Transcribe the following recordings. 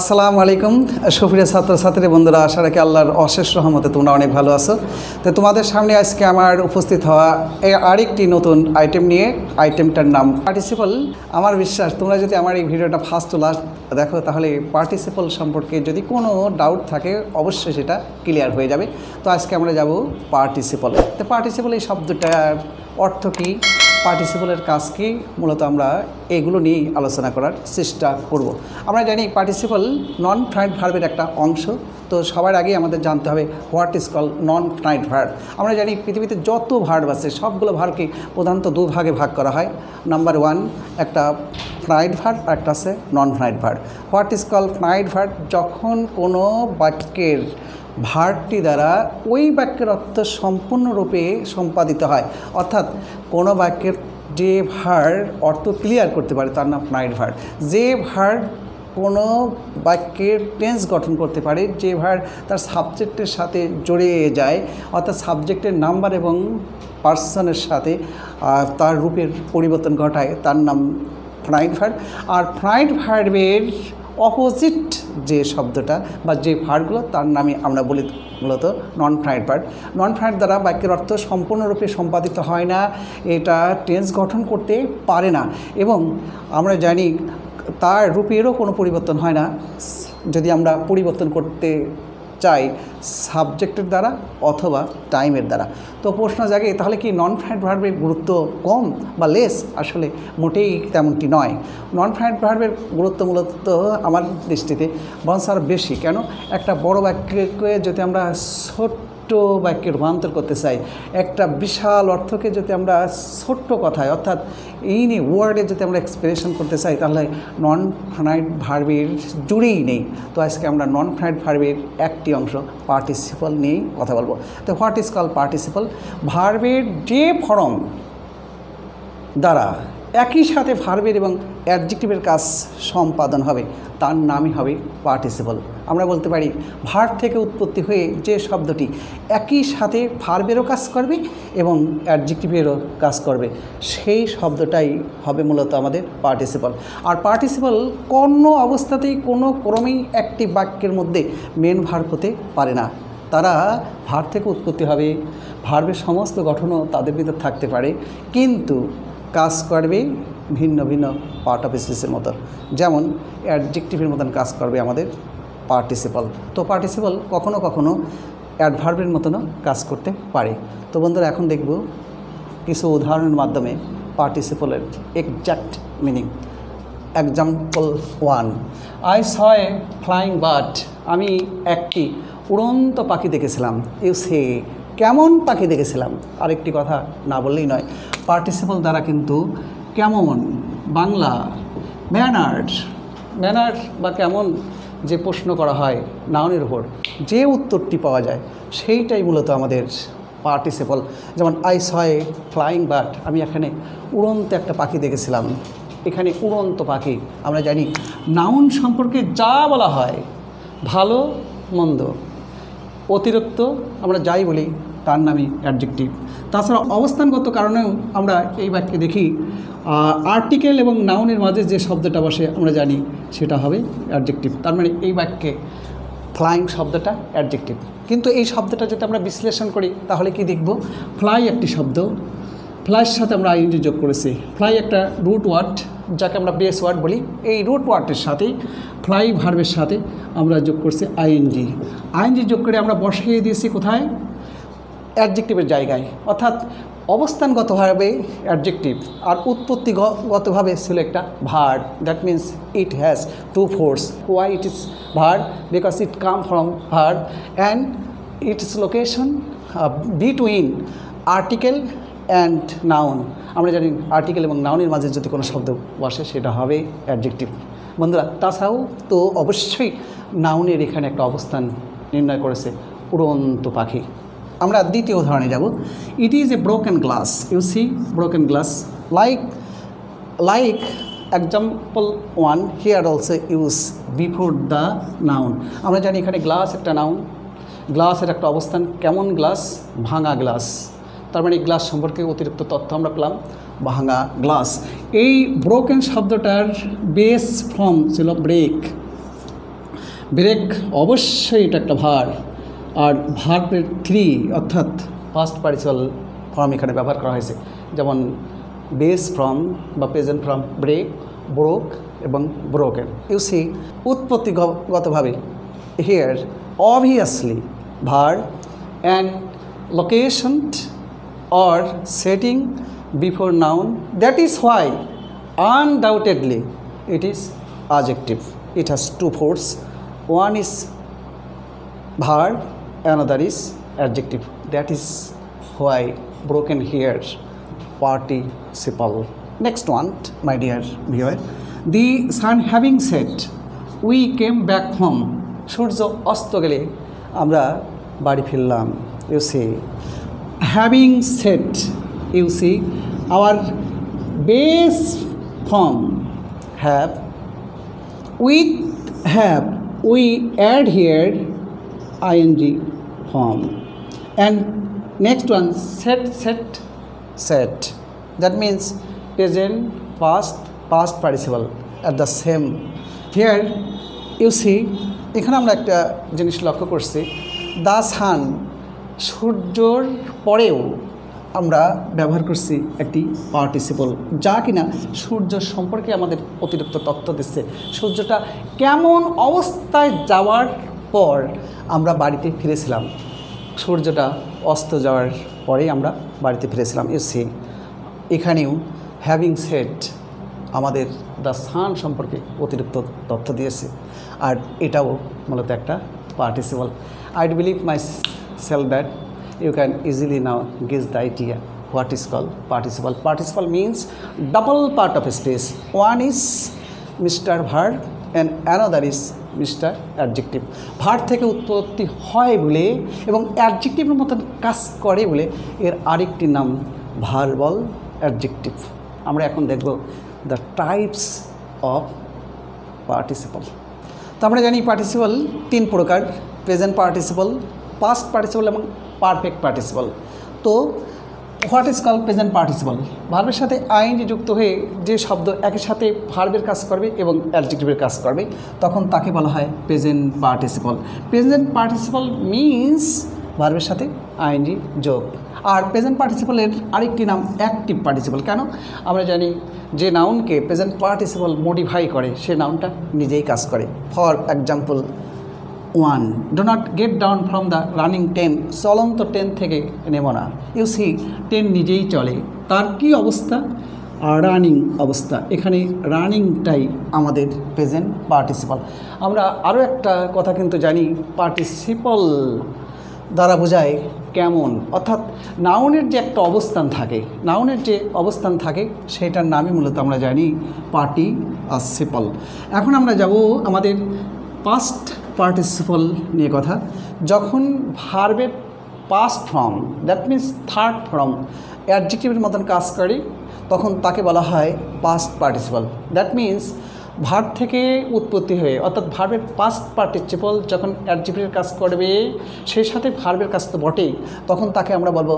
আসসালামু আলাইকুম সুপ্রিয় ছাত্রছাত্রী বন্ধুরা, আশা রাখি আল্লাহর অশেষ রহমতে তোমরা অনেক ভালো আছো। তো তোমাদের সামনে আজকে আমার উপস্থিত হওয়া আরেকটি নতুন আইটেম নিয়ে, আইটেমটার নাম পার্টিসিপল। আমার বিশ্বাস তোমরা যদি আমার এই ভিডিওটা ফার্স্ট টু লাস্ট দেখো তাহলে পার্টিসিপল সম্পর্কে যদি কোনো ডাউট থাকে অবশ্যই সেটা ক্লিয়ার হয়ে যাবে। তো আজকে আমরা যাব পার্টিসিপলে। তো পার্টিসিপল এই শব্দটার অর্থ কী, পার্টিসিপলের কাজ কী, মূলত আমরা এগুলো নিয়েই আলোচনা করার চেষ্টা করব। আমরা জানি পার্টিসিপল নন ফ্রাইড ভার্বের একটা অংশ। তো সবার আগেই আমাদের জানতে হবে what is call non fried verb. আমরা জানি পৃথিবীতে যত ভার্ব আছে সবগুলো ভার্বকে প্রধানত দুভাগে ভাগ করা হয়। নাম্বার ওয়ান, একটা ফ্রাইড ভার্ব আর একটা আছে non fried verb. What is call fried verb, যখন কোনো বাক্যের ভার্বটি দ্বারা ওই বাক্যের অর্থ সম্পূর্ণরূপে সম্পাদিত হয়, অর্থাৎ কোনো বাক্যের যে ভার্ব অর্থ ক্লিয়ার করতে পারে তার নাম ফ্রাইড ভার্ব। যে ভার্ব কোনো বাক্যের টেন্স গঠন করতে পারে, যে ভার্ব তার সাবজেক্টের সাথে জড়িয়ে যায়, অর্থাৎ সাবজেক্টের নাম্বার এবং পার্সনের সাথে তার রূপের পরিবর্তন ঘটায়, তার নাম ফ্রাইড ভার্ব। আর ফ্রাইড ভার্বের অপোজিট যে শব্দটা বা যে ভার্বগুলো তার নামে আমরা বলি মূলত non fried verb. Non fried দ্বারা বাক্যের অর্থ সম্পূর্ণরূপে সম্পাদিত হয় না, এটা টেন্স গঠন করতে পারে না এবং আমরা জানি তার রূপেরও কোনো পরিবর্তন হয় না যদি আমরা পরিবর্তন করতে চাই সাবজেক্টের দ্বারা অথবা টাইমের দ্বারা। তো প্রশ্ন জাগে, তাহলে কি নন ফ্রাইড ভার্বের গুরুত্ব কম বা লেস? আসলে মোটেই তেমনটি নয়। নন ফ্রাইড ভার্বের গুরুত্ব মূলত আমার দৃষ্টিতে বরঞ্চ আরও বেশি। কেন, একটা বড় বাক্যকে যদি আমরা ছোট্ট বাক্যে রূপান্তর করতে চাই, একটা বিশাল অর্থকে যদি আমরা ছোট্ট কথায় অর্থাৎ ইন এ ওয়ার্ডে যদি আমরা এক্সপ্রেশন করতে চাই, তাহলে নন ফ্রাইড ভার্বের জুড়েই নেই। তো আজকে আমরা নন ফ্রাইড ভার্বের একটি অংশ পার্টিসিপল নিয়েই কথা বলবো। তো হোয়াট ইজ কল পার্টিসিপল, ভার্বের যে ফর্ম দ্বারা একই সাথে ভার্বের এবং অ্যাডজেক্টিভের কাজ সম্পাদন হবে তার নামই হবে পার্টিসিপল। আমরা বলতে পারি ভার্ব থেকে উৎপত্তি হয়ে যে শব্দটি একই সাথে ভার্বেরও কাজ করবে এবং অ্যাডজেক্টিভেরও কাজ করবে, সেই শব্দটাই হবে মূলত আমাদের পার্টিসিপল। আর পার্টিসিপল কোনো অবস্থাতেই কোনো ক্রমেই একটি বাক্যের মধ্যে মেন ভার্ব হতে পারে না। তারা ভার্ব থেকে উৎপত্তি হবে, ভার্বের সমস্ত গঠনও তাদের ভিতর থাকতে পারে, কিন্তু কাজ করবে ভিন্ন ভিন্ন পার্ট অফ স্পিচের মতো, যেমন অ্যাডজেক্টিভের মতন কাজ করবে আমাদের পার্টিসিপল। তো পার্টিসিপল কখনো কখনো অ্যাডভার্বের মতনও কাজ করতে পারে। তো বন্ধুরা, এখন দেখব কিছু উদাহরণের মাধ্যমে পার্টিসিপলের exact meaning. Example one, I saw a flying bird, আমি একটি উড়ন্ত পাখি দেখেছিলাম। ইউ সে, কেমন পাখি দেখেছিলাম। আরেকটি কথা না বললেই নয়, পার্টিসিপল দ্বারা কিন্তু কেমন, বাংলা ম্যানার্ড, ম্যানার্ড বা কেমন যে প্রশ্ন করা হয় নাউনের উপর, যে উত্তরটি পাওয়া যায় সেইটাই মূলত আমাদের পার্টিসিপল। যেমন I saw a flying bird, আমি এখানে উড়ন্ত একটা পাখি দেখেছিলাম। এখানে উড়ন্ত পাখি, আমরা জানি নাউন সম্পর্কে যা বলা হয় ভালো মন্দ অতিরিক্ত আমরা যাই বলি তার নামই অ্যাডজেক্টিভ। তাছাড়া অবস্থানগত কারণেও আমরা এই বাক্যে দেখি আর্টিকেল এবং নাউনের মাঝে যে শব্দটা বসে আমরা জানি সেটা হবে অ্যাডজেক্টিভ। তার মানে এই বাক্যে ফ্লাইং শব্দটা অ্যাডজেক্টিভ। কিন্তু এই শব্দটা যদি আমরা বিশ্লেষণ করি তাহলে কি দেখব, ফ্লাই একটি শব্দ, ফ্লাইয়ের সাথে আমরা আইএনজি যোগ করেছি। ফ্লাই একটা রুট ওয়ার্ড যাকে আমরা বেস ওয়ার্ড বলি, এই রুট ওয়ার্ডের সাথেই ফ্লাই ভার্বের সাথে আমরা যোগ করছি আইএনজি। আইএনজি যোগ করে আমরা বসিয়ে দিয়েছি কোথায়, অ্যাডজেক্টিভের জায়গায়, অর্থাৎ অবস্থানগতভাবে অ্যাডজেক্টিভ আর উৎপত্তিগতভাবে ছিল একটা verb. That means it has two force, why it is verb, because it come from verb and its location between article and noun. আমরা জানি আর্টিকেল এবং নাউনের মাঝে যদি কোনো শব্দ বসে সেটা হবে অ্যাডজেক্টিভ। বন্ধুরা, তাছাড়াও তো অবশ্যই নাউনের এখানে একটা অবস্থান নির্ণয় করেছে উড়ন্ত পাখি। আমরা দ্বিতীয় উদাহরণে যাব। It is a broken glass, you see broken glass, like example one, here also use before the noun. আমরা জানি এখানে গ্লাস একটা নাউন, গ্লাসের একটা অবস্থান কেমন গ্লাস, ভাঙা গ্লাস। তার মানে গ্লাস সম্পর্কে অতিরিক্ত তথ্য আমরা পেলাম, ভাঙা গ্লাস। এই ব্রোকেন শব্দটার বেস ফর্ম ছিল ব্রেক, ব্রেক অবশ্যই এটা একটা ভার্ব, আর ভার্বের থ্রি অর্থাৎ ফার্স্ট পার্টিসিপাল ফর্ম এখানে ব্যবহার করা হয়েছে, যেমন বেস ফর্ম বা প্রেজেন্ট ফর্ম ব্রেক, ব্রোক এবং ব্রোকেন। ইউ সি উৎপত্তিগতভাবে here obviously verb and location or setting before noun, that is why undoubtedly it is adjective. It has two forms, one is verb, another is adjective. That is why broken here participle. Next one, my dear viewer, the sun having set, we came back home. সূর্য অস্ত গেলে আমরা বাড়ি ফিরলাম। You see having set, you see our base form have, with have we add here ING form. And next one set set set, that means present past past participle at the same. Here you see, এখানে আমরা একটা জিনিস লক্ষ্য করছি, the sun সূর্যর পরেও আমরা ব্যবহার করছি একটি পার্টিসিপল, যা কিনা সূর্য সম্পর্কে আমাদের অতিরিক্ত তথ্য দিচ্ছে। সূর্যটা কেমন অবস্থায় যাওয়ার পর আমরা বাড়িতে ফিরেছিলাম, সূর্যটা অস্ত যাওয়ার পরেই আমরা বাড়িতে ফিরেছিলাম। এসে এখানেও হ্যাভিং সেট আমাদের দ্য সান সম্পর্কে অতিরিক্ত তথ্য দিয়েছে, আর এটাও মূলত একটা participle. I believe myself that you can easily now guess the idea what is call participle. Participle means double part of space, one is mister verb and another is mister adjective. Verb থেকে উৎপত্তি হয় বলে এবং অ্যাডজেক্টিভের মতন কাজ করে বলে এর আরেকটি নাম ভার্বাল অ্যাডজেক্টিভ। আমরা এখন দেখব the types of participle. তো আমরা জানি participle তিন প্রকার, present participle, past participle এবং perfect participle। তো what is called present participle? ভার্বের সাথে ing যুক্ত হয়ে যে শব্দ একই সাথে ভার্বের কাজ করবে এবং অ্যাডজেক্টিভের কাজ করবে, তখন তাকে বলা হয় present participle. Present participle means ভার্বের সাথে ing যোগ। আর প্রেজেন্ট পার্টিসিপলের আরেকটি নাম অ্যাক্টিভ পার্টিসিপল। কেন? আমরা জানি যে নাউনকে প্রেজেন্ট পার্টিসিপল মডিফাই করে সে নাউনটা নিজেই কাজ করে। For example one, do not get down from the running train, চলন্ত ট্রেন থেকে নেমো না। ইউ সি ট্রেন নিজেই চলে, তার কি অবস্থা? রানিং অবস্থা। এখানে রানিংটাই আমাদের প্রেজেন্ট পার্টিসিপল। আমরা আরও একটা কথা কিন্তু জানি, পার্টিসিপল দ্বারা বোঝায় কেমন, অর্থাৎ নাউনের যে একটা অবস্থান থাকে, নাউনের যে অবস্থান থাকে সেটার নামই মূলত আমরা জানি পার্টিসিপল। এখন আমরা যাব আমাদের পাস্ট পার্টিসিপল নিয়ে কথা। যখন ভার্বের past form, that means third form, অ্যাডজেক্টিভের মতন কাজ করে, তখন তাকে বলা হয় past participle. That means verb থেকে উৎপত্তি হয়ে, অর্থাৎ ভার্বের পাস্ট পার্টিসিপল যখন অ্যাডজেক্টিভের কাজ করবে সেই সাথে ভার্বের কাজ তো বটেই, তখন তাকে আমরা বলবো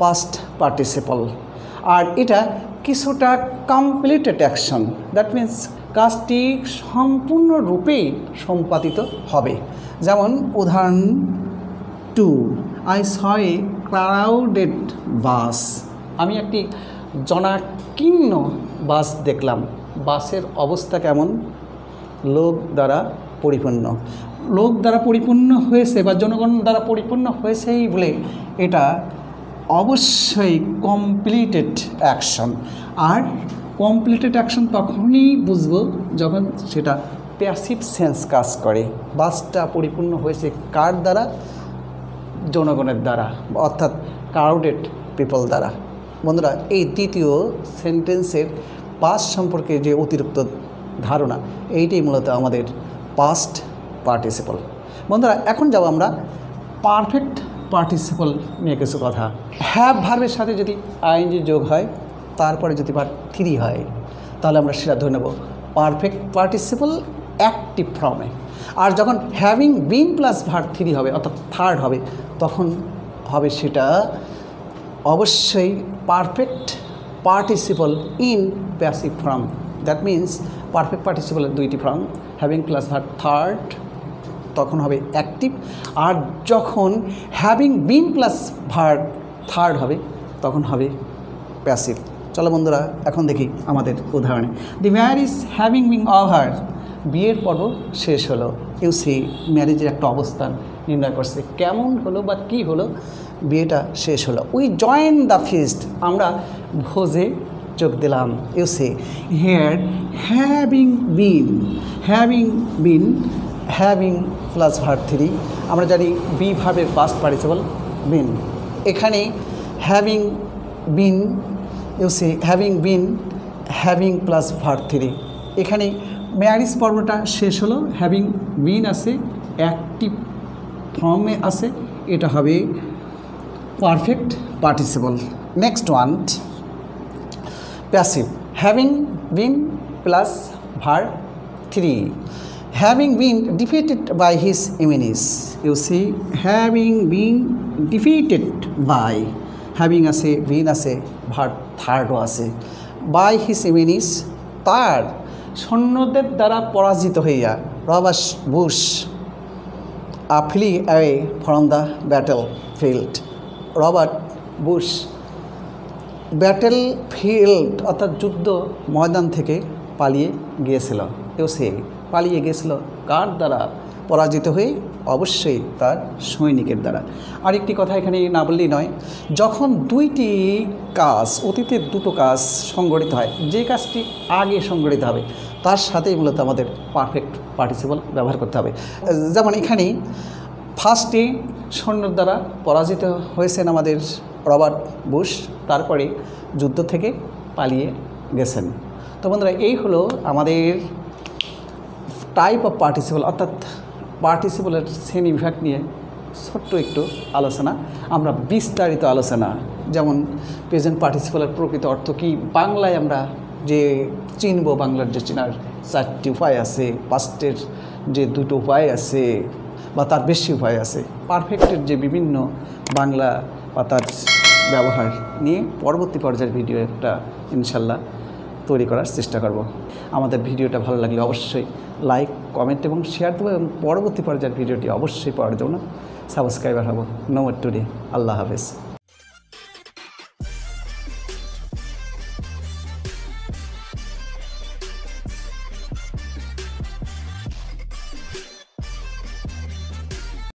পাস্ট পার্টিসিপল। আর এটা কিছুটা কমপ্লিটেড অ্যাকশন, দ্যাট মিন্স কাজটি সম্পূর্ণরূপে সম্পাদিত হবে। যেমন উদাহরণ two, I saw a crowded bus, আমি একটি জনাকীর্ণ বাস দেখলাম। বাসের অবস্থা কেমন? লোক দ্বারা পরিপূর্ণ। লোক দ্বারা পরিপূর্ণ হয়েছে বা জনগণ দ্বারা পরিপূর্ণ হয়েছেই বলে এটা অবশ্যই কমপ্লিটেড অ্যাকশন। আর কমপ্লিটেড অ্যাকশন তখনই বুঝব যখন সেটা প্যাসিভ সেন্স কাজ করে। বাসটা পরিপূর্ণ হয়েছে কার দ্বারা? জনগণের দ্বারা, অর্থাৎ ক্রাউডেড পিপল দ্বারা। বন্ধুরা, এই তৃতীয় সেন্টেন্সের পাস্ট সম্পর্কে যে অতিরিক্ত ধারণা, এইটাই মূলত আমাদের পাস্ট পার্টিসিপল। বন্ধুরা, এখন যাব আমরা পারফেক্ট পার্টিসিপল নিয়ে কিছু কথা। হ্যাভ ভার্বের সাথে যদি আইএনজি যোগ হয়, তারপরে যদি ভার্ব থ্রি হয়, তাহলে আমরা সেটা ধরে নেব পারফেক্ট পার্টিসিপল অ্যাক্টিভ ফর্মে। আর যখন having been plus verb three হবে, অর্থাৎ থার্ড হবে, তখন হবে সেটা অবশ্যই perfect participle in passive form. That means perfect পার্টিসিপলের দুইটি form, having plus verb third তখন হবে অ্যাক্টিভ। আর যখন having been plus verb third হবে তখন হবে প্যাসিভ। চলো বন্ধুরা এখন দেখি আমাদের উদাহরণে। The marriage having been over, বিয়ের পর্ব শেষ হলো। কেউ সেই ম্যারেজের একটা অবস্থান নির্ণয় করছে, কেমন হলো বা কী হলো, বিয়েটা শেষ হলো। উই জয়েন দ্য ফিস্ট, আমরা ভোজে যোগ দিলাম। You see here having been, having been having plus verb 3, আমরা জানি বি ভার্বের পাস্ট পার্টিসিপল বিন। এখানে having been, you see having been having plus verb 3। এখানে ম্যারিজ পর্বটা শেষ হলো, হ্যাভিং বিন আছে, অ্যাক্টিভ ফর্মে আছে, এটা হবে perfect participle. Next one passive, having been plus verb 3, having been defeated by his enemies. You see having been defeated by, having আছে, বিন আছে, ভার্ব থার্ডও আছে, বাই হিজ এনিমিস তার সৈন্যদের দ্বারা পরাজিত হইয়া। Robert Bush flee away from the battle field, Robert Bush battle field অর্থাৎ যুদ্ধ ময়দান থেকে পালিয়ে গিয়েছিল। কেউ সে পালিয়ে গিয়েছিল কার দ্বারা? পরাজিত হয়ে, অবশ্যই তার সৈনিকের দ্বারা। আরেকটি কথা এখানে না বললেই নয়, যখন দুইটি কাজ, অতীতের দুটো কাজ সংগঠিত হয়, যে কাজটি আগে সংগঠিত হবে তার সাথেই মূলত আমাদের পারফেক্ট পার্টিসিপল ব্যবহার করতে হবে। যেমন এখানে ফার্স্টে সৈন্যের দ্বারা পরাজিত হয়েছেন আমাদের রবার্ট বুশ, তারপরে যুদ্ধ থেকে পালিয়ে গেছেন। তো বন্ধুরা এই হলো আমাদের টাইপ অফ পার্টিসিপল অর্থাৎ পার্টিসিপলের শ্রেণী বিভাগ নিয়ে ছোট্ট একটু আলোচনা। আমরা বিস্তারিত আলোচনা, যেমন প্রেজেন্ট পার্টিসিপলের প্রকৃত অর্থ কী, বাংলায় আমরা যে চিনব, বাংলার যে চেনার চারটি উপায় আছে, পাস্টের যে দুটো উপায় আছে বা তার বেশি উপায় আছে, পারফেক্টের যে বিভিন্ন বাংলা বা তার ব্যবহার নিয়ে পরবর্তী পর্যায়ের ভিডিও একটা ইনশাল্লাহ তৈরি করার চেষ্টা করব। আমাদের ভিডিওটা ভালো লাগলে অবশ্যই লাইক, কমেন্ট এবং শেয়ার দেবো, এবং পরবর্তী পর্যায়ের ভিডিওটি অবশ্যই পাওয়ার জন্য সাবস্ক্রাইবার হব। নমস্কার, আল্লাহ হাফেজ।